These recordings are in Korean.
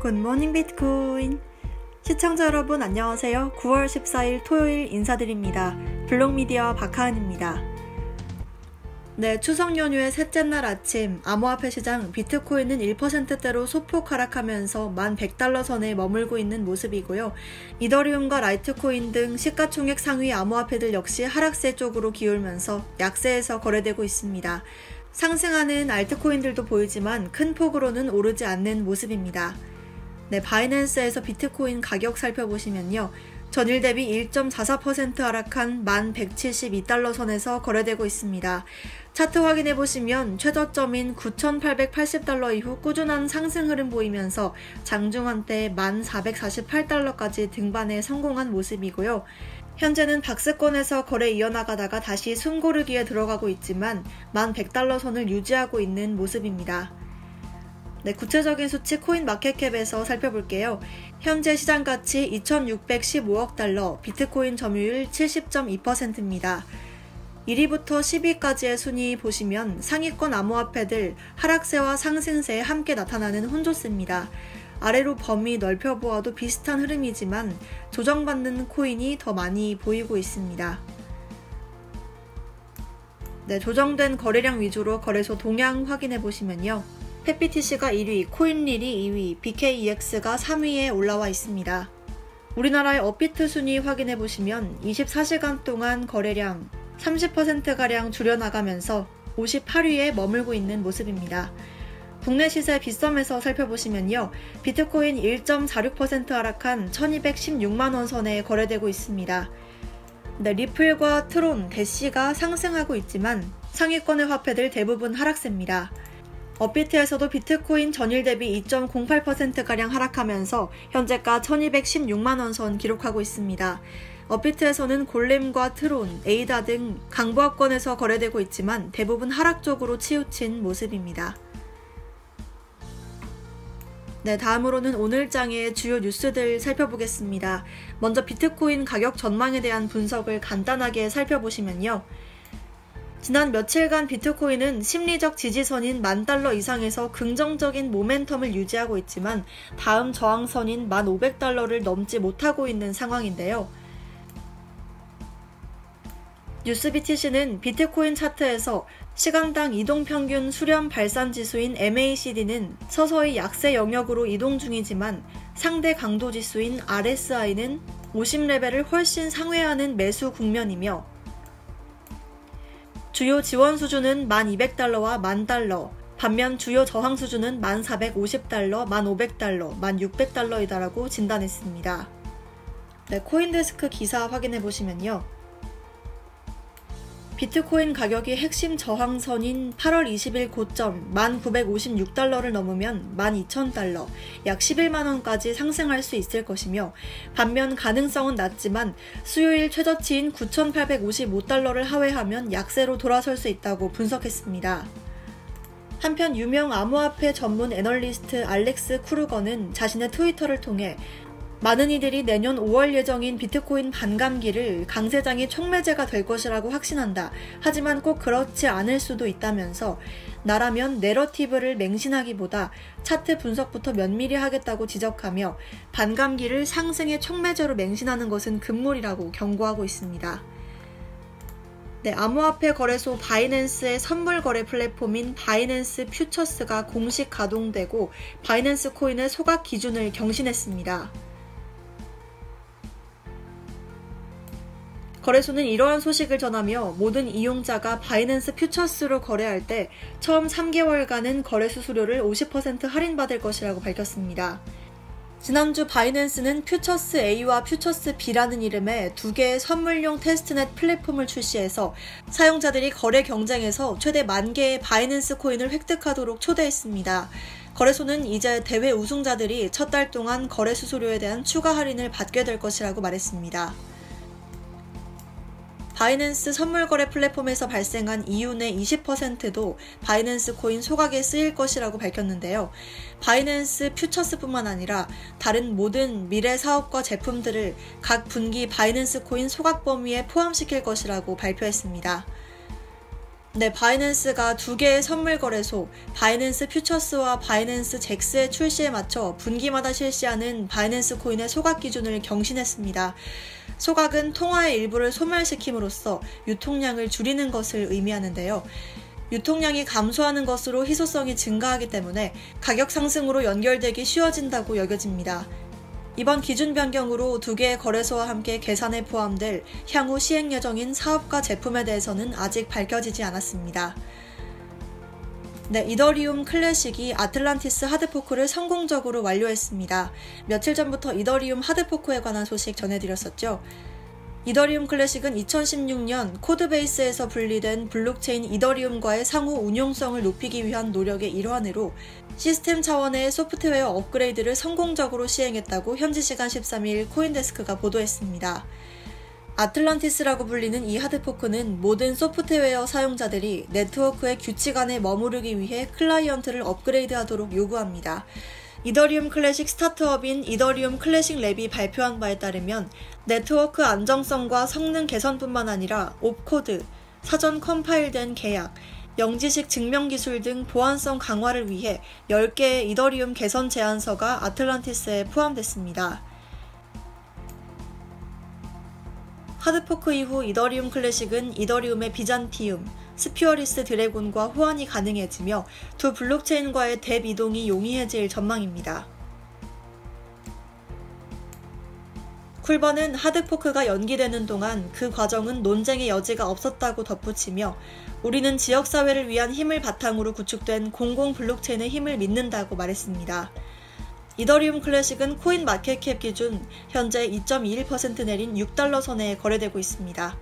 굿모닝 비트코인 시청자 여러분 안녕하세요. 9월 14일 토요일 인사드립니다. 블록미디어 박하은입니다. 네, 추석 연휴의 셋째 날 아침 암호화폐 시장 비트코인은 1%대로 소폭 하락하면서 1100달러 선에 머물고 있는 모습이고요. 이더리움과 라이트코인 등 시가총액 상위 암호화폐들 역시 하락세 쪽으로 기울면서 약세에서 거래되고 있습니다. 상승하는 알트코인들도 보이지만 큰 폭으로는 오르지 않는 모습입니다. 네, 바이낸스에서 비트코인 가격 살펴보시면요. 전일 대비 1.44% 하락한 1172달러 선에서 거래되고 있습니다. 차트 확인해보시면 최저점인 9880달러 이후 꾸준한 상승 흐름 보이면서 장중 한때 1448달러까지 등반에 성공한 모습이고요. 현재는 박스권에서 거래 이어나가다가 다시 숨고르기에 들어가고 있지만 1100달러 선을 유지하고 있는 모습입니다. 네, 구체적인 수치 코인마켓캡에서 살펴볼게요. 현재 시장가치 2615억 달러, 비트코인 점유율 70.2%입니다. 1위부터 10위까지의 순위 보시면 상위권 암호화폐들 하락세와 상승세에 함께 나타나는 혼조세입니다. 아래로 범위 넓혀보아도 비슷한 흐름이지만 조정받는 코인이 더 많이 보이고 있습니다. 네, 조정된 거래량 위주로 거래소 동향 확인해보시면요. 펫BTC가 1위, 코인리리 2위, BKEX가 3위에 올라와 있습니다. 우리나라의 업비트 순위 확인해보시면 24시간 동안 거래량 30%가량 줄여나가면서 58위에 머물고 있는 모습입니다. 국내 시세 빗썸에서 살펴보시면요. 비트코인 1.46% 하락한 1216만원 선에 거래되고 있습니다. 네, 리플과 트론, 대시가 상승하고 있지만 상위권의 화폐들 대부분 하락세입니다. 업비트에서도 비트코인 전일 대비 2.08%가량 하락하면서 현재가 1216만원 선 기록하고 있습니다. 업비트에서는 골렘과 트론, 에이다 등 강보합권에서 거래되고 있지만 대부분 하락 쪽으로 치우친 모습입니다. 네, 다음으로는 오늘 장의 주요 뉴스들 살펴보겠습니다. 먼저 비트코인 가격 전망에 대한 분석을 간단하게 살펴보시면요. 지난 며칠간 비트코인은 심리적 지지선인 10,000달러 이상에서 긍정적인 모멘텀을 유지하고 있지만 다음 저항선인 1500달러를 넘지 못하고 있는 상황인데요. 뉴스BTC는 비트코인 차트에서 시간당 이동평균 수렴 발산지수인 MACD는 서서히 약세 영역으로 이동 중이지만 상대 강도지수인 RSI는 50레벨을 훨씬 상회하는 매수 국면이며 주요 지원 수준은 1200달러와 10,000달러, 반면 주요 저항 수준은 1450달러, 1500달러, 1600달러이다라고 진단했습니다. 네, 코인데스크 기사 확인해보시면요. 비트코인 가격이 핵심 저항선인 8월 20일 고점 1956달러를 넘으면 12,000달러, 약 11만원까지 상승할 수 있을 것이며 반면 가능성은 낮지만 수요일 최저치인 9855달러를 하회하면 약세로 돌아설 수 있다고 분석했습니다. 한편 유명 암호화폐 전문 애널리스트 알렉스 크루거는 자신의 트위터를 통해 많은 이들이 내년 5월 예정인 비트코인 반감기를 강세장이 촉매제가 될 것이라고 확신한다. 하지만 꼭 그렇지 않을 수도 있다면서 나라면 내러티브를 맹신하기보다 차트 분석부터 면밀히 하겠다고 지적하며 반감기를 상승의 촉매제로 맹신하는 것은 금물이라고 경고하고 있습니다. 네, 암호화폐 거래소 바이낸스의 선물 거래 플랫폼인 바이낸스 퓨처스가 공식 가동되고 바이낸스 코인의 소각 기준을 경신했습니다. 거래소는 이러한 소식을 전하며 모든 이용자가 바이낸스 퓨처스로 거래할 때 처음 3개월간은 거래 수수료를 50% 할인받을 것이라고 밝혔습니다. 지난주 바이낸스는 퓨처스 A와 퓨처스 B라는 이름의 두 개의 선물용 테스트넷 플랫폼을 출시해서 사용자들이 거래 경쟁에서 최대 10,000개의 바이낸스 코인을 획득하도록 초대했습니다. 거래소는 이제 대회 우승자들이 첫 달 동안 거래 수수료에 대한 추가 할인을 받게 될 것이라고 말했습니다. 바이낸스 선물거래 플랫폼에서 발생한 이윤의 20%도 바이낸스 코인 소각에 쓰일 것이라고 밝혔는데요. 바이낸스 퓨처스뿐만 아니라 다른 모든 미래 사업과 제품들을 각 분기 바이낸스 코인 소각 범위에 포함시킬 것이라고 발표했습니다. 네, 바이낸스가 두 개의 선물 거래소, 바이낸스 퓨처스와 바이낸스 잭스의 출시에 맞춰 분기마다 실시하는 바이낸스 코인의 소각 기준을 경신했습니다. 소각은 통화의 일부를 소멸시킴으로써 유통량을 줄이는 것을 의미하는데요. 유통량이 감소하는 것으로 희소성이 증가하기 때문에 가격 상승으로 연결되기 쉬워진다고 여겨집니다. 이번 기준 변경으로 두 개의 거래소와 함께 계산에 포함될 향후 시행 예정인 사업과 제품에 대해서는 아직 밝혀지지 않았습니다. 네, 이더리움 클래식이 아틀란티스 하드포크를 성공적으로 완료했습니다. 며칠 전부터 이더리움 하드포크에 관한 소식 전해드렸었죠. 이더리움 클래식은 2016년 코드베이스에서 분리된 블록체인 이더리움과의 상호 운용성을 높이기 위한 노력의 일환으로 시스템 차원의 소프트웨어 업그레이드를 성공적으로 시행했다고 현지시간 13일 코인데스크가 보도했습니다. 아틀란티스라고 불리는 이 하드포크는 모든 소프트웨어 사용자들이 네트워크의 규칙 안에 머무르기 위해 클라이언트를 업그레이드하도록 요구합니다. 이더리움 클래식 스타트업인 이더리움 클래식 랩이 발표한 바에 따르면 네트워크 안정성과 성능 개선뿐만 아니라 옵코드, 사전 컴파일된 계약, 영지식 증명기술 등 보안성 강화를 위해 10개의 이더리움 개선 제안서가 아틀란티스에 포함됐습니다. 하드포크 이후 이더리움 클래식은 이더리움의 비잔티움, 스퓨어리스 드래곤과 호환이 가능해지며 두 블록체인과의 덱 이동이 용이해질 전망입니다. 쿨버는 하드포크가 연기되는 동안 그 과정은 논쟁의 여지가 없었다고 덧붙이며 우리는 지역사회를 위한 힘을 바탕으로 구축된 공공 블록체인의 힘을 믿는다고 말했습니다. 이더리움 클래식은 코인마켓캡 기준 현재 2.21% 내린 $6 선에 거래되고 있습니다.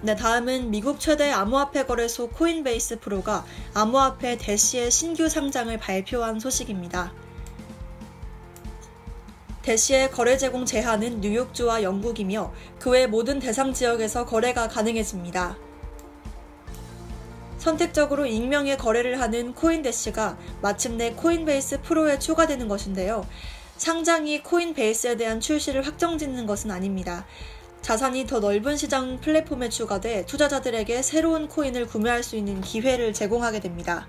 네, 다음은 미국 최대 암호화폐 거래소 코인베이스 프로가 암호화폐 대시의 신규 상장을 발표한 소식입니다. 대시의 거래 제공 제한은 뉴욕주와 영국이며 그 외 모든 대상 지역에서 거래가 가능해집니다. 선택적으로 익명의 거래를 하는 코인데시가 마침내 코인베이스 프로에 추가되는 것인데요. 상장이 코인베이스에 대한 출시를 확정짓는 것은 아닙니다. 자산이 더 넓은 시장 플랫폼에 추가돼 투자자들에게 새로운 코인을 구매할 수 있는 기회를 제공하게 됩니다.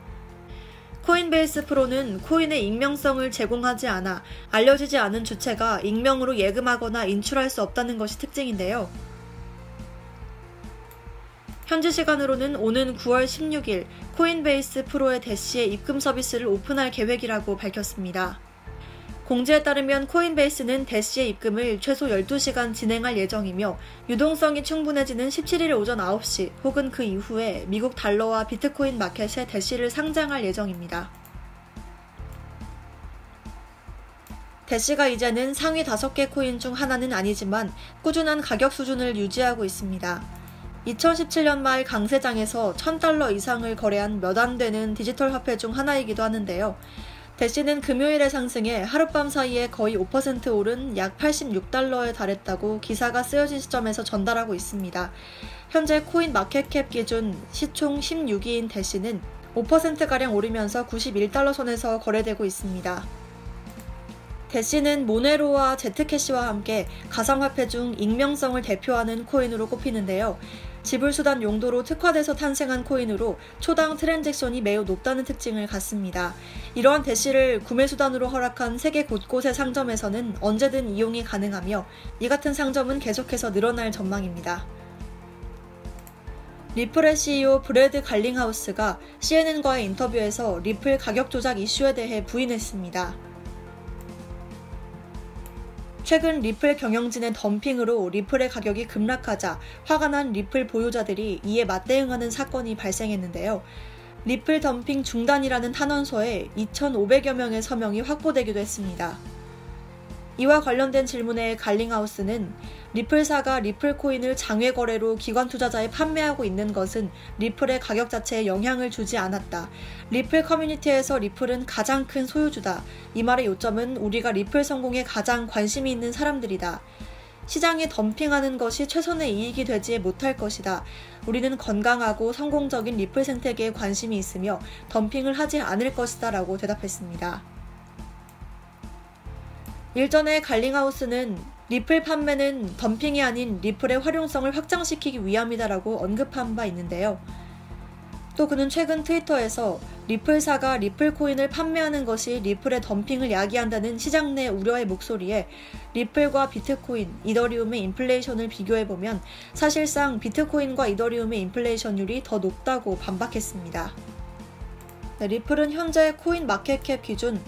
코인베이스 프로는 코인의 익명성을 제공하지 않아 알려지지 않은 주체가 익명으로 예금하거나 인출할 수 없다는 것이 특징인데요. 현지 시간으로는 오는 9월 16일 코인베이스 프로의 대시의 입금 서비스를 오픈할 계획이라고 밝혔습니다. 공지에 따르면 코인베이스는 대시의 입금을 최소 12시간 진행할 예정이며 유동성이 충분해지는 17일 오전 9시 혹은 그 이후에 미국 달러와 비트코인 마켓에 대시를 상장할 예정입니다. 대시가 이제는 상위 5개 코인 중 하나는 아니지만 꾸준한 가격 수준을 유지하고 있습니다. 2017년 말 강세장에서 $1,000 이상을 거래한 몇 안 되는 디지털 화폐 중 하나이기도 하는데요. 대시는 금요일에 상승해 하룻밤 사이에 거의 5% 오른 약 $86에 달했다고 기사가 쓰여진 시점에서 전달하고 있습니다. 현재 코인 마켓캡 기준 시총 16위인 대시는 5%가량 오르면서 $91 선에서 거래되고 있습니다. 대시는 모네로와 제트캐시와 함께 가상화폐 중 익명성을 대표하는 코인으로 꼽히는데요. 지불수단 용도로 특화돼서 탄생한 코인으로 초당 트랜잭션이 매우 높다는 특징을 갖습니다. 이러한 대시를 구매수단으로 허락한 세계 곳곳의 상점에서는 언제든 이용이 가능하며 이 같은 상점은 계속해서 늘어날 전망입니다. 리플의 CEO 브래드 갈링하우스가 CNN과의 인터뷰에서 리플 가격 조작 이슈에 대해 부인했습니다. 최근 리플 경영진의 덤핑으로 리플의 가격이 급락하자 화가 난 리플 보유자들이 이에 맞대응하는 사건이 발생했는데요. 리플 덤핑 중단이라는 탄원서에 2,500여 명의 서명이 확보되기도 했습니다. 이와 관련된 질문에 갈링하우스는 리플사가 리플 코인을 장외 거래로 기관 투자자에 판매하고 있는 것은 리플의 가격 자체에 영향을 주지 않았다. 리플 커뮤니티에서 리플은 가장 큰 소유주다. 이 말의 요점은 우리가 리플 성공에 가장 관심이 있는 사람들이다. 시장에 덤핑하는 것이 최선의 이익이 되지 못할 것이다. 우리는 건강하고 성공적인 리플 생태계에 관심이 있으며 덤핑을 하지 않을 것이다 라고 대답했습니다. 일전에 갈링하우스는 리플 판매는 덤핑이 아닌 리플의 활용성을 확장시키기 위함이다라고 언급한 바 있는데요. 또 그는 최근 트위터에서 리플사가 리플코인을 판매하는 것이 리플의 덤핑을 야기한다는 시장 내 우려의 목소리에 리플과 비트코인, 이더리움의 인플레이션을 비교해보면 사실상 비트코인과 이더리움의 인플레이션율이 더 높다고 반박했습니다. 리플은 현재 코인마켓캡 기준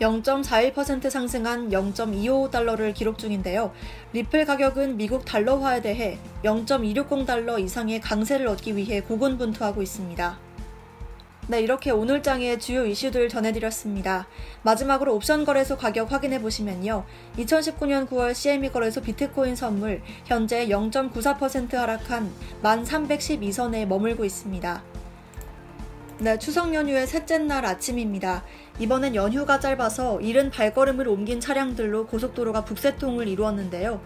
0.41% 상승한 0.25달러를 기록 중인데요. 리플 가격은 미국 달러화에 대해 0.260달러 이상의 강세를 얻기 위해 고군분투하고 있습니다. 이렇게 오늘 장의 주요 이슈들 전해드렸습니다. 마지막으로 옵션 거래소 가격 확인해보시면요. 2019년 9월 CME 거래소 비트코인 선물 현재 0.94% 하락한 1312선에 머물고 있습니다. 추석 연휴의 셋째 날 아침입니다. 이번엔 연휴가 짧아서 이른 발걸음을 옮긴 차량들로 고속도로가 북새통을 이루었는데요.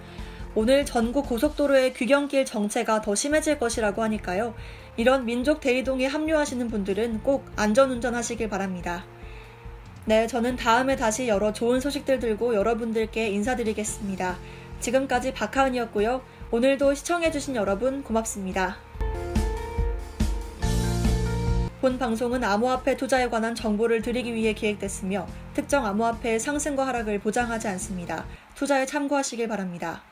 오늘 전국 고속도로의 귀경길 정체가 더 심해질 것이라고 하니까요. 이런 민족 대이동에 합류하시는 분들은 꼭 안전운전 하시길 바랍니다. 저는 다음에 다시 여러 좋은 소식들 들고 여러분들께 인사드리겠습니다. 지금까지 박하은이었고요. 오늘도 시청해주신 여러분 고맙습니다. 본 방송은 암호화폐 투자에 관한 정보를 드리기 위해 기획됐으며 특정 암호화폐의 상승과 하락을 보장하지 않습니다. 투자에 참고하시길 바랍니다.